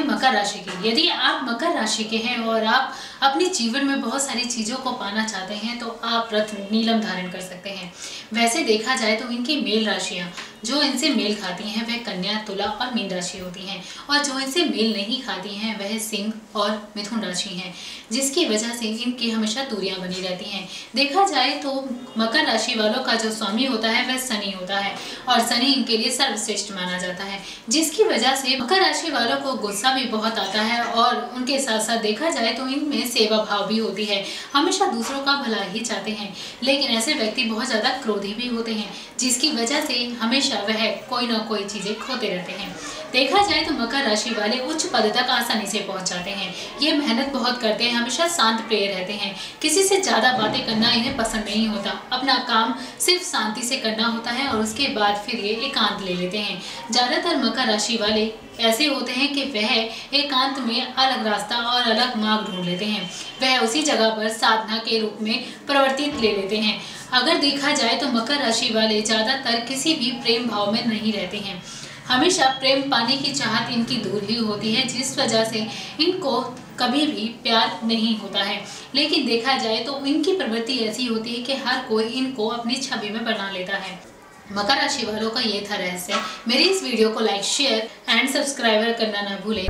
हैं मकर राशि के। यदि आप मकर राशि के हैं और आप अपने जीवन में बहुत सारी चीज़ों को पाना चाहते हैं तो आप रत्न नीलम धारण कर सकते हैं। वैसे देखा जाए तो इनकी मेल राशियाँ जो इनसे मेल खाती हैं वह कन्या, तुला और मीन राशि होती हैं, और जो इनसे मेल नहीं खाती हैं वह सिंह और मिथुन राशि हैं, जिसकी वजह से इनकी हमेशा दूरियां बनी रहती हैं। देखा जाए तो मकर राशि वालों का जो स्वामी होता है वह शनि होता है, और शनि इनके लिए सर्वश्रेष्ठ माना जाता है, जिसकी वजह से मकर राशि वालों को गुस्सा भी बहुत आता है, और उनके साथ साथ देखा जाए तो इनमें सेवा भाव भी होती है, हमेशा दूसरों का भला ही चाहते हैं। लेकिन ऐसे व्यक्ति बहुत ज़्यादा क्रोधी भी होते हैं, जिसकी वजह से हमेशा वह कोई ना कोई चीजें खोते रहते हैं। देखा जाए तो मकर राशि वाले उच्च पद तक आसानी से पहुंच जाते हैं। ये मेहनत बहुत करते हैं, हमेशा शांत प्रिय रहते हैं, किसी से ज़्यादा बातें करना इन्हें पसंद नहीं होता। अपना काम सिर्फ शांति से करना होता है और उसके बाद फिर ये एकांत ले लेते हैं। ज़्यादातर मकर राशि वाले ऐसे होते हैं कि वह एकांत में अलग रास्ता और अलग मार्ग ढूंढ लेते हैं, वह उसी जगह पर साधना के रूप में परिवर्तित ले लेते हैं। अगर देखा जाए तो मकर राशि वाले ज़्यादातर किसी भी प्रेम भाव में नहीं रहते हैं, हमेशा प्रेम पाने की चाहत इनकी दूर ही होती है, जिस वजह से इनको कभी भी प्यार नहीं होता है। लेकिन देखा जाए तो इनकी प्रवृत्ति ऐसी होती है कि हर कोई इनको अपनी छवि में बना लेता है। मकर राशि वालों का ये था रहस्य। मेरी इस वीडियो को लाइक, शेयर एंड सब्सक्राइब करना ना भूलें।